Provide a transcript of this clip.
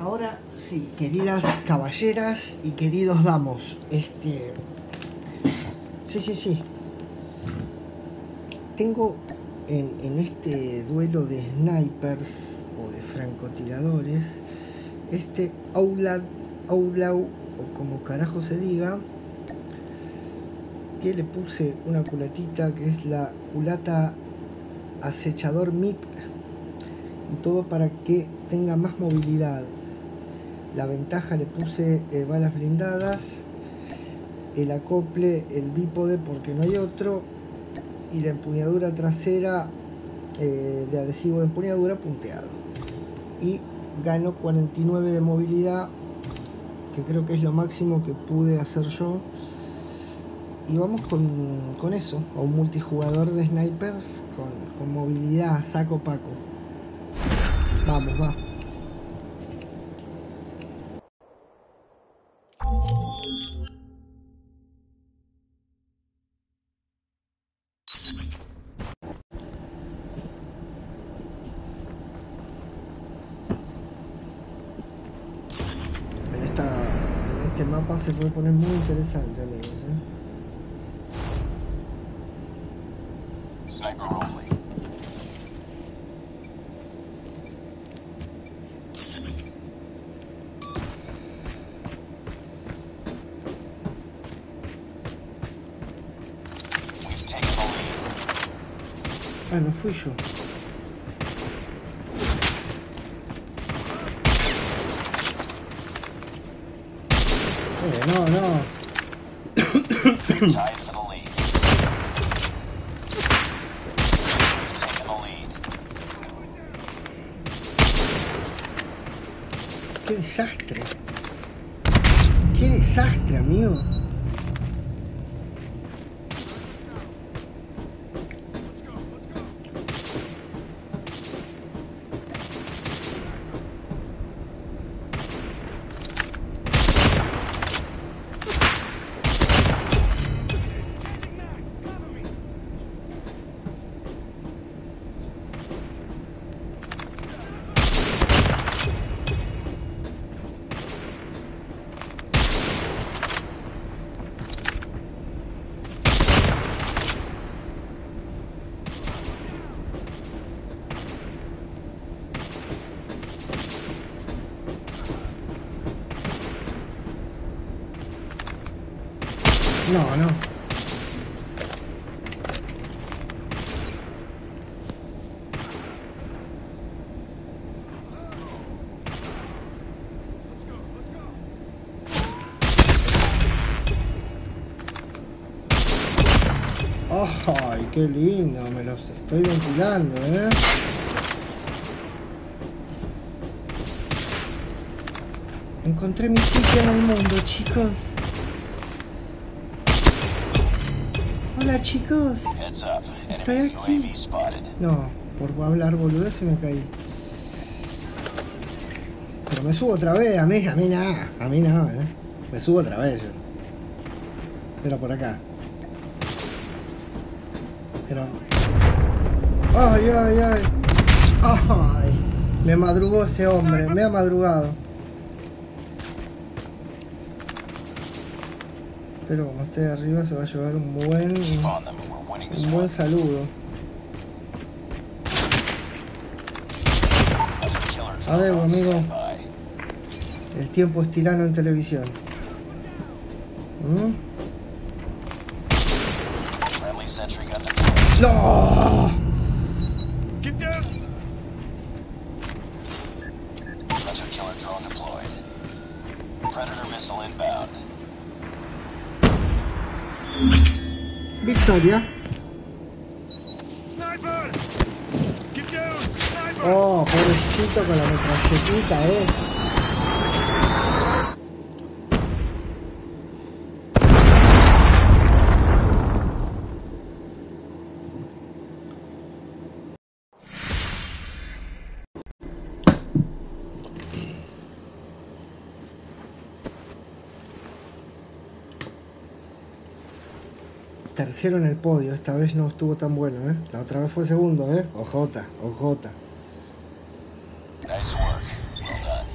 Ahora sí, queridas caballeras y queridos damos, sí, tengo en este duelo de snipers o de francotiradores, este Outlaw, o como carajo se diga, que le puse una culatita que es la culata acechador MIP, y todo para que tenga más movilidad. La ventaja, le puse balas blindadas, el acople, el bípode porque no hay otro, y la empuñadura trasera de adhesivo de empuñadura punteado. Y gano 49 de movilidad, que creo que es lo máximo que pude hacer yo. Y vamos con eso, a un multijugador de snipers con movilidad, saco paco. Vamos, va. Este mapa se puede poner muy interesante, amigos, ¿eh? Ah, no fui yo. No. ¡Qué desastre! ¡Qué desastre, amigo! No. ¡Ay, qué lindo! Me los estoy ventilando, ¿eh? Encontré mi sitio en el mundo, chicos. Hola chicos, estoy aquí. No, por hablar boludez se me caí. Pero me subo otra vez, a mí nada, ¿eh? Me subo otra vez yo. Era por acá. Era... ¡Ay! Me madrugó ese hombre, me ha madrugado. Pero como esté arriba se va a llevar un buen saludo. Adeu, amigo. El tiempo es tirano en televisión. ¡No! Victoria. Oh, pobrecito con la metralletita, ¿eh? Tercero en el podio, esta vez no estuvo tan bueno, ¿eh? La otra vez fue segundo, ¿eh? OJ. Nice work. Well done.